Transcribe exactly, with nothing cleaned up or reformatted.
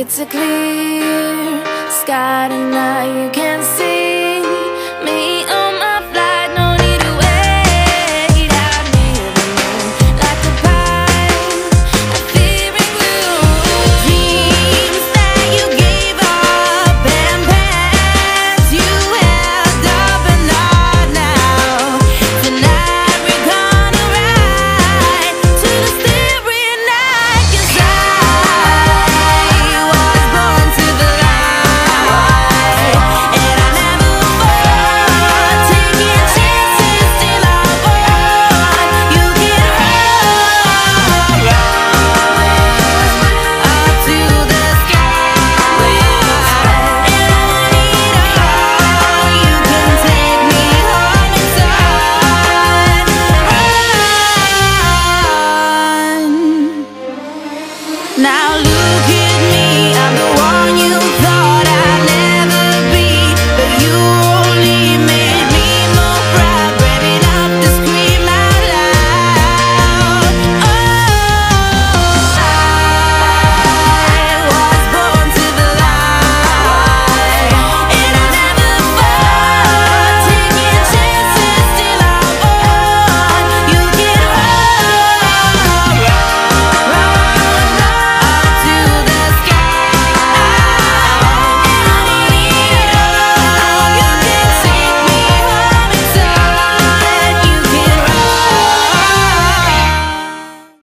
It's a clear sky tonight, you can't